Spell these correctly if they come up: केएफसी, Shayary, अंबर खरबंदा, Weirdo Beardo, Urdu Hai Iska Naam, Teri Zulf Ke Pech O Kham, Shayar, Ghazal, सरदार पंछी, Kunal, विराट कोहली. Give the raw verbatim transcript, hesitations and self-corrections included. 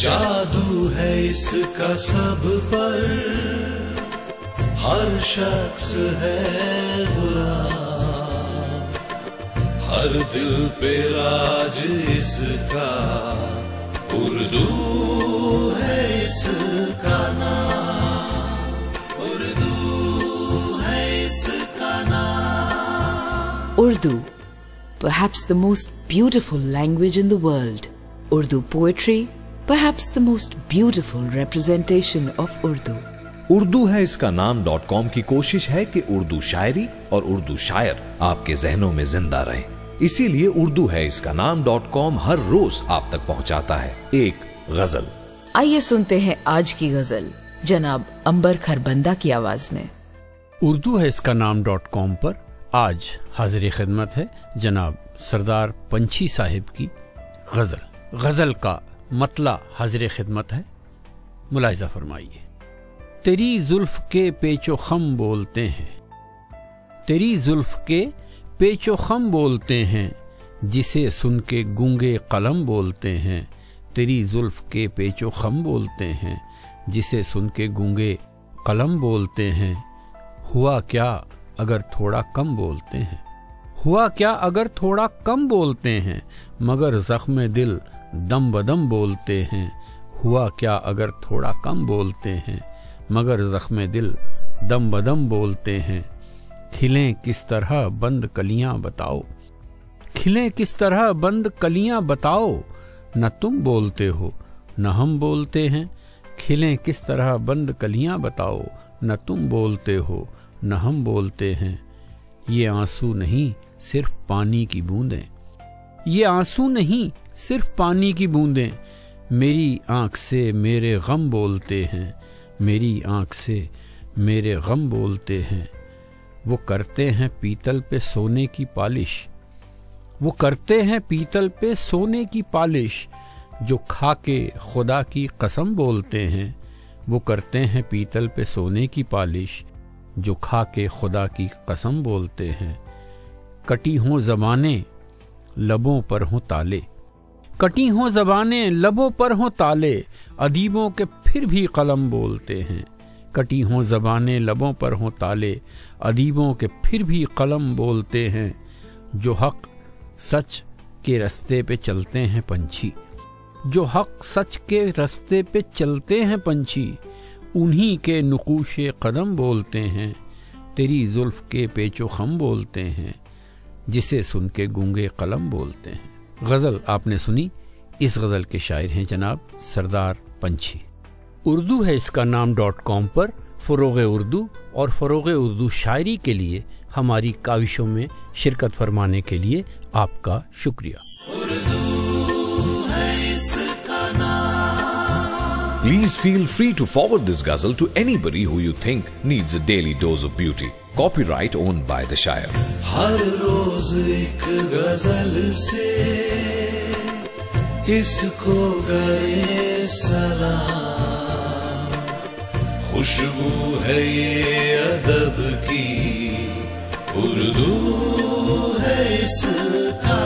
जादू है इसका सब पर, हर शख्स है गुलाम, हर दिल पे राज इसका, उर्दू है इसका नाम, उर्दू है इसका नाम। Urdu, perhaps the most beautiful language in the world. Urdu poetry, perhaps the most beautiful representation of Urdu. Urdu है इसका नाम डॉट कॉम की कोशिश है कि उर्दू शायरी और उर्दू शायर आपके जहनों में जिंदा रहे, इसीलिए उर्दू है इसका नाम डॉट कॉम हर रोज आप तक पहुंचाता है एक गजल। आइए सुनते हैं आज की गजल जनाब अंबर खरबंदा की आवाज में। उर्दू है इसका नाम डॉट कॉम पर आज हाजिरी खिदमत है जनाब सरदार पंछी साहिब की गजल। गजल का मतला हाजिर खिदमत है, मुलाहिजा फरमाइए। तेरी जुल्फ के पेचो खम बोलते हैं, तेरी जुल्फ के पेचो खम बोलते हैं, जिसे सुन के गूंगे कलम बोलते हैं। तेरी जुल्फ के पेचो खम बोलते हैं, जिसे सुन के गूंगे कलम बोलते हैं। हुआ क्या अगर थोड़ा कम बोलते हैं, हुआ क्या अगर थोड़ा कम बोलते हैं, मगर जख्म दिल दम बदम बोलते हैं। हुआ क्या अगर थोड़ा कम बोलते हैं, मगर जख्मे दिल दम बदम बोलते हैं। खिलें किस तरह बंद कलियां बताओ, खिलें किस तरह बंद कलियां बताओ, न तुम बोलते हो न हम बोलते हैं। खिलें किस तरह बंद कलियां बताओ, न तुम बोलते हो न हम बोलते हैं। ये आंसू नहीं सिर्फ पानी की बूंदें, ये आंसू नहीं सिर्फ पानी की बूंदें, मेरी आंख से मेरे गम बोलते हैं, मेरी आंख से मेरे गम बोलते हैं। वो करते हैं पीतल पे सोने की पालिश, वो करते हैं पीतल पे सोने की पालिश, जो खा के खुदा की कसम बोलते हैं। वो करते हैं पीतल पे सोने की पालिश, जो खा के खुदा की कसम बोलते हैं। कटी हों ज़बानें लबों पर हों ताले, कटी हों ज़बानें लबों पर हों ताले, अदीबों के फिर भी कलम बोलते हैं। कटी हों ज़बानें लबों पर हों ताले, अदीबों के फिर भी कलम बोलते हैं। जो हक सच के रास्ते पे चलते हैं पंछी, जो हक सच के रास्ते पे चलते हैं पंछी, उन्हीं के नुकूशे कदम बोलते हैं। तेरी जुल्फ के पेचो खम बोलते हैं, जिसे सुन के गूंगे कलम बोलते हैं। गज़ल आपने सुनी, इस गज़ल के शायर हैं जनाब सरदार पंछी। उर्दू है इसका नाम डॉट कॉम पर फ़रोग़ उर्दू और फ़रोग़ उर्दू शायरी के लिए हमारी काविशों में शिरकत फरमाने के लिए आपका शुक्रिया। Please feel free to forward this ghazal to anybody who you think needs a daily dose of beauty. Copyright owned by the Shayar. हर रोज एक गजल से इसको करे सलाम, खुशबू है ये अदब की, उर्दू है इसका।